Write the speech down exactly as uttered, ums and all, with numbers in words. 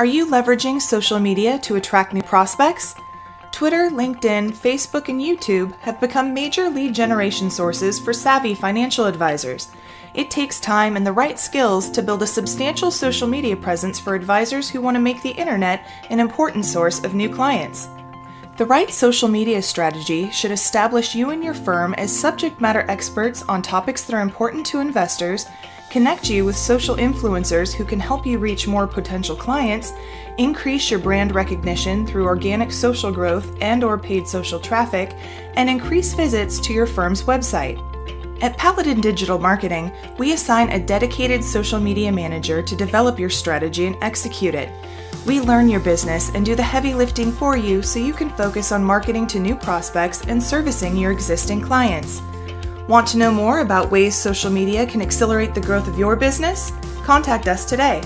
Are you leveraging social media to attract new prospects? Twitter, LinkedIn, Facebook, and YouTube have become major lead generation sources for savvy financial advisors. It takes time and the right skills to build a substantial social media presence for advisors who want to make the internet an important source of new clients. The right social media strategy should establish you and your firm as subject matter experts on topics that are important to investors, connect you with social influencers who can help you reach more potential clients, increase your brand recognition through organic social growth and/or paid social traffic, and increase visits to your firm's website. At Paladin Digital Marketing, we assign a dedicated social media manager to develop your strategy and execute it. We learn your business and do the heavy lifting for you so you can focus on marketing to new prospects and servicing your existing clients. Want to know more about ways social media can accelerate the growth of your business? Contact us today.